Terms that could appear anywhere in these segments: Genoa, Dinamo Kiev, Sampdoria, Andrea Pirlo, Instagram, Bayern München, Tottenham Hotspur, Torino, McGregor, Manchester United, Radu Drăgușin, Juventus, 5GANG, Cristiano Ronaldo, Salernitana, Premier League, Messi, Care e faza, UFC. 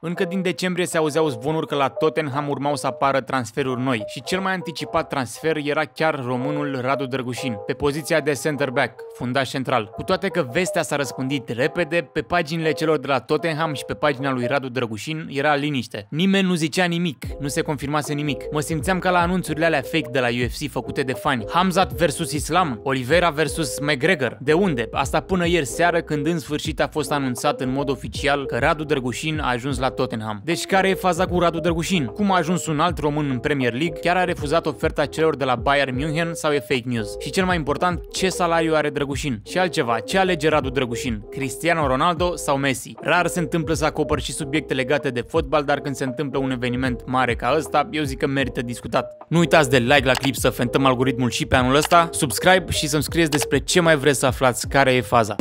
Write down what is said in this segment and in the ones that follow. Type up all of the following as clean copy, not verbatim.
Încă din decembrie se auzeau zvonuri că la Tottenham urmau să apară transferuri noi și cel mai anticipat transfer era chiar românul Radu Drăgușin, pe poziția de center back, fundaș central. Cu toate că vestea s-a răspândit repede, pe paginile celor de la Tottenham și pe pagina lui Radu Drăgușin era liniște. Nimeni nu zicea nimic, nu se confirmase nimic. Mă simțeam ca la anunțurile alea fake de la UFC făcute de fani. Hamzat vs Islam, Oliveira vs McGregor. De unde? Asta până ieri seară, când în sfârșit a fost anunțat în mod oficial că Radu Drăgușin a ajuns la Tottenham. Deci care e faza cu Radu Drăgușin? Cum a ajuns un alt român în Premier League? Chiar a refuzat oferta celor de la Bayern München sau e fake news? Și cel mai important, ce salariu are Drăgușin? Și altceva, ce alege Radu Drăgușin? Cristiano Ronaldo sau Messi? Rar se întâmplă să acopăr și subiecte legate de fotbal, dar când se întâmplă un eveniment mare ca ăsta, eu zic că merită discutat. Nu uitați de like la clip să fentăm algoritmul și pe anul ăsta, subscribe și să-mi scrieți despre ce mai vreți să aflați, care e faza.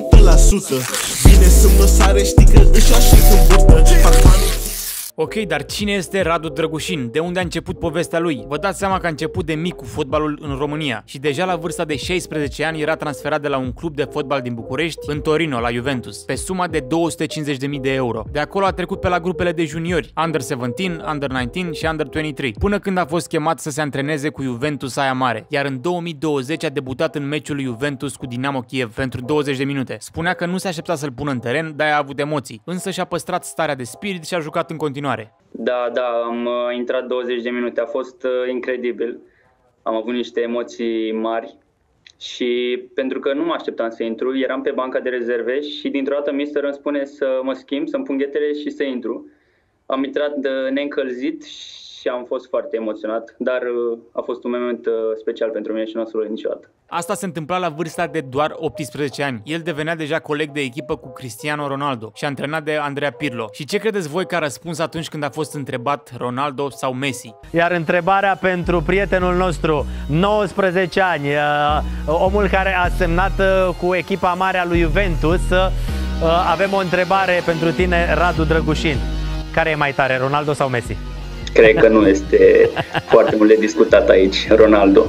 Bine să mă sare, știi că își ok, dar cine este Radu Drăgușin? De unde a început povestea lui? Vă dați seama că a început de mic cu fotbalul în România și deja la vârsta de 16 ani era transferat de la un club de fotbal din București în Torino, la Juventus, pe suma de 250.000 de euro. De acolo a trecut pe la grupele de juniori, Under 17, Under 19 și Under 23, până când a fost chemat să se antreneze cu Juventus aia mare, iar în 2020 a debutat în meciul lui Juventus cu Dinamo Kiev pentru 20 de minute. Spunea că nu se aștepta să-l pună în teren, dar a avut emoții, însă și-a păstrat starea de spirit și a jucat în continuare. Da, am intrat 20 de minute, a fost incredibil. Am avut niște emoții mari și pentru că nu mă așteptam să intru, eram pe banca de rezerve și dintr-o dată mister îmi spune să mă schimb, să-mi pun ghetele și să intru. Am intrat neîncălzit și am fost foarte emoționat, dar a fost un moment special pentru mine și nu o să-l uit niciodată. Asta se întâmpla la vârsta de doar 18 ani. El devenea deja coleg de echipă cu Cristiano Ronaldo și antrenat de Andrea Pirlo. Și ce credeți voi că a răspuns atunci când a fost întrebat Ronaldo sau Messi? Iar întrebarea pentru prietenul nostru, 19 ani, omul care a semnat cu echipa mare a lui Juventus, avem o întrebare pentru tine, Radu Drăgușin. Care e mai tare, Ronaldo sau Messi? Cred că nu este foarte mult de discutat aici, Ronaldo.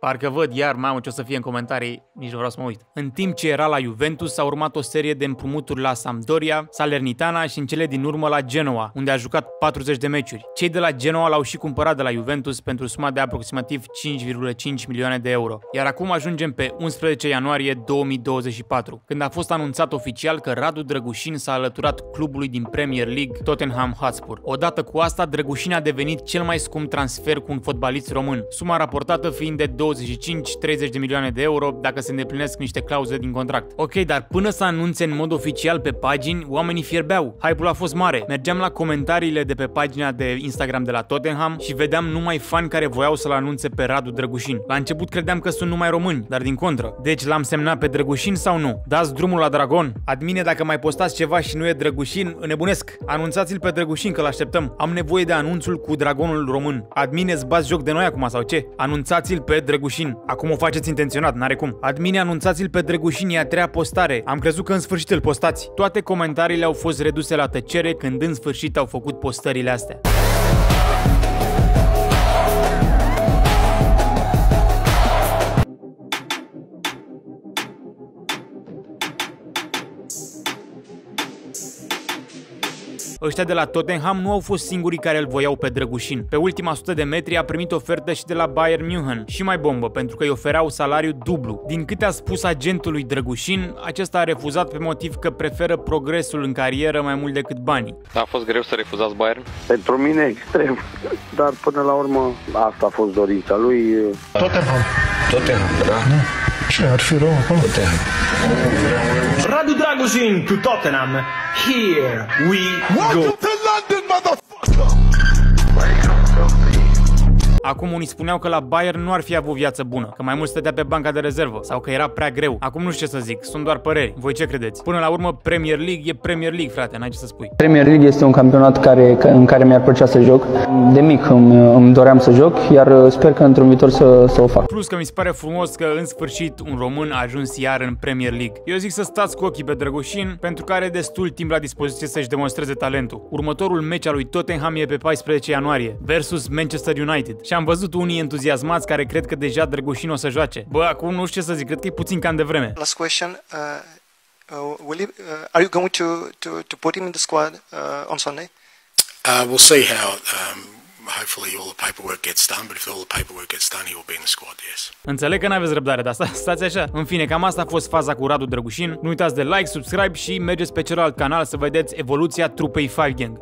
Parcă văd iar, mamă, ce o să fie în comentarii, nici nu vreau să mă uit. În timp ce era la Juventus, a urmat o serie de împrumuturi la Sampdoria, Salernitana și în cele din urmă la Genoa, unde a jucat 40 de meciuri. Cei de la Genoa l-au și cumpărat de la Juventus pentru suma de aproximativ 5,5 milioane de euro. Iar acum ajungem pe 11 ianuarie 2024, când a fost anunțat oficial că Radu Drăgușin s-a alăturat clubului din Premier League, Tottenham Hotspur. Odată cu asta, Drăgușin a devenit cel mai scump transfer cu un fotbalist român, suma raportată fiind de 25-30 de milioane de euro dacă se îndeplinesc niște clauze din contract. Ok, dar până să anunțe în mod oficial pe pagini, oamenii fierbeau. Hype-ul a fost mare. Mergeam la comentariile de pe pagina de Instagram de la Tottenham și vedeam numai fani care voiau să-l anunțe pe Radu Drăgușin. La început credeam că sunt numai români, dar din contră. Deci l-am semnat pe Drăgușin sau nu? Dați drumul la Dragon? Admine, dacă mai postați ceva și nu e Drăgușin, înnebunesc. Anunțați-l pe Drăgușin că l-așteptăm. Am nevoie de anunțul cu Dragonul român. Admine, îți bați joc de noi acum sau ce? Anunțați-l pe Drăgușin. Acum o faceți intenționat, n-are cum. Admine, anunțați-l pe Drăgușin, e a treia postare. Am crezut că în sfârșit îl postați. Toate comentariile au fost reduse la tăcere când în sfârșit au făcut postările astea. Ăștia de la Tottenham nu au fost singurii care îl voiau pe Drăgușin. Pe ultima 100 de metri a primit ofertă și de la Bayern München, și mai bombă, pentru că îi ofereau salariu dublu. Din câte a spus agentul lui Drăgușin, acesta a refuzat pe motiv că preferă progresul în carieră mai mult decât banii. A fost greu să refuzați Bayern? Pentru mine extrem, dar până la urmă asta a fost dorința lui. Tottenham, da? Ce ar fi rău acolo? Radu Drăgușin to Tottenham. Here we go. Welcome to London, motherfucker. Acum unii spuneau că la Bayern nu ar fi avut viață bună, că mai mult stătea pe banca de rezervă sau că era prea greu. Acum nu știu ce să zic, sunt doar păreri. Voi ce credeți? Până la urmă, Premier League e Premier League, frate, n-ai ce să spui. Premier League este un campionat în care mi-ar plăcea să joc. De mic îmi doream să joc, iar sper că într-un viitor să o fac. Plus că mi se pare frumos că în sfârșit un român a ajuns iar în Premier League. Eu zic să stați cu ochii pe Drăgușin, pentru că are destul timp la dispoziție să-și demonstreze talentul. Următorul meci al lui Tottenham e pe 14 ianuarie versus Manchester United. Și am văzut unii entuziasmați care cred că deja Drăgușin o să joace. Bă, acum nu știu ce să zic, cred că e puțin cam de vreme. Last question, are you going to put him in the squad on Sunday? We'll see how hopefully all the paperwork gets done, but if all the paperwork gets done, he will be in the squad, yes. Înțeleg că n-aveți răbdare, dar stați așa. În fine, cam asta a fost faza cu Radu Drăgușin. Nu uitați de like, subscribe și mergeți pe celălalt canal să vedeți evoluția trupei 5 Gang.